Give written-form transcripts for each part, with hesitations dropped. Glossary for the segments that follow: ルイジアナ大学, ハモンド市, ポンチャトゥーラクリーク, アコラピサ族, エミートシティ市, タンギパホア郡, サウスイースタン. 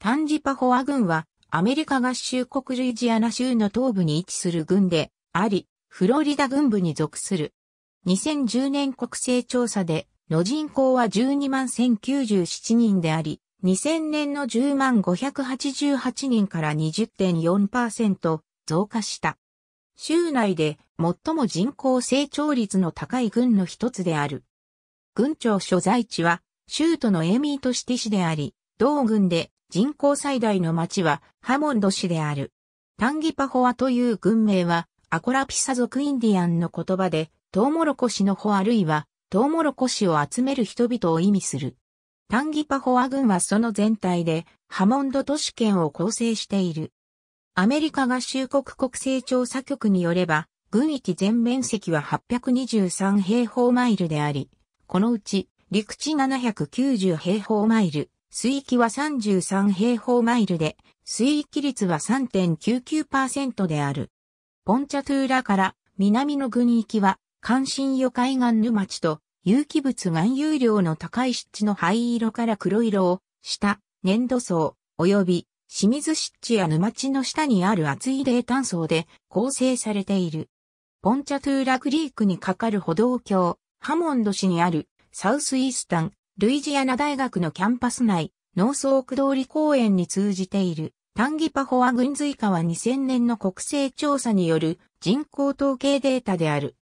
タンジパホア郡はアメリカ合衆国ルイジアナ州の東部に位置する郡であり、フロリダ郡部に属する。2010年国勢調査での人口は121,097人であり、2000年の105,588人から 20.4% 増加した。州内で最も人口成長率の高い郡の一つである。郡庁所在地は州都のエミートシティ市であり、同郡で人口最大の町はハモンド市である。タンギパホアという郡名はアコラピサ族インディアンの言葉で、トウモロコシの穂あるいはトウモロコシを集める人々を意味する。タンギパホア郡はその全体でハモンド都市圏を構成している。アメリカ合衆国国勢調査局によれば、郡域全面積は823平方マイルであり、このうち陸地790平方マイル、水域は33平方マイルで、水域率は 3.99% である。ポンチャトゥーラから南の郡域は、関心与海岸沼地と、有機物含有量の高い湿地の灰色から黒色をした粘土層及び清水湿地や沼地の下にある厚い泥炭層で構成されている。ポンチャトゥーラクリークに架かる歩道橋、ハモンド市にあるサウスイースタン、ルイジアナ大学のキャンパス内、農倉通り公園に通じているタンギパホア郡髄下は2000年の国勢調査による人口統計データである。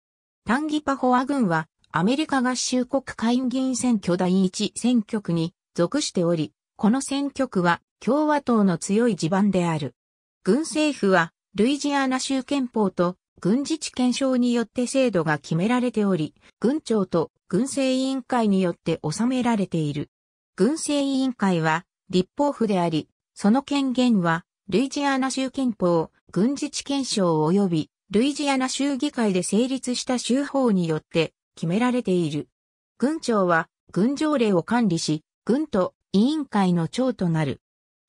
タンギパホア郡はアメリカ合衆国下院議員選挙第1選挙区に属しており、この選挙区は共和党の強い地盤である。郡政府はルイジアナ州憲法と郡自治憲章によって制度が決められており、郡長と郡政委員会によって治められている。郡政委員会は立法府であり、その権限はルイジアナ州憲法、郡自治憲章及びルイジアナ州議会で成立した州法によって決められている。郡長は、郡条例を管理し、郡と委員会の長となる。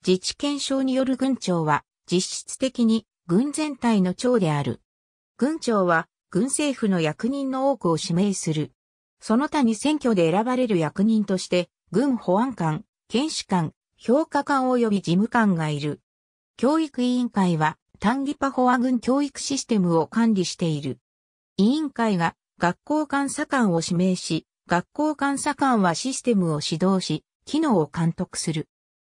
自治憲章による郡長は、実質的に郡全体の長である。郡長は、郡政府の役人の多くを指名する。その他に選挙で選ばれる役人として、郡保安官、検視官、評価官及び事務官がいる。教育委員会は、タンギパホア郡教育システムを管理している。委員会が、学校監査官を指名し、学校監査官はシステムを指導し、機能を監督する。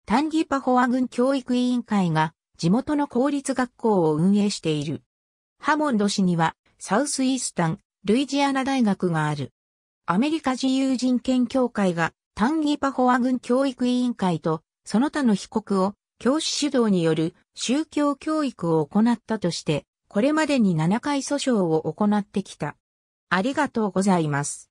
タンギパホア郡教育委員会が地元の公立学校を運営している。ハモンド市にはサウスイースタン、ルイジアナ大学がある。アメリカ自由人権協会がタンギパホア郡教育委員会とその他の被告を教師主導による宗教教育を行ったとして、これまでに7回訴訟を行ってきた。ありがとうございます。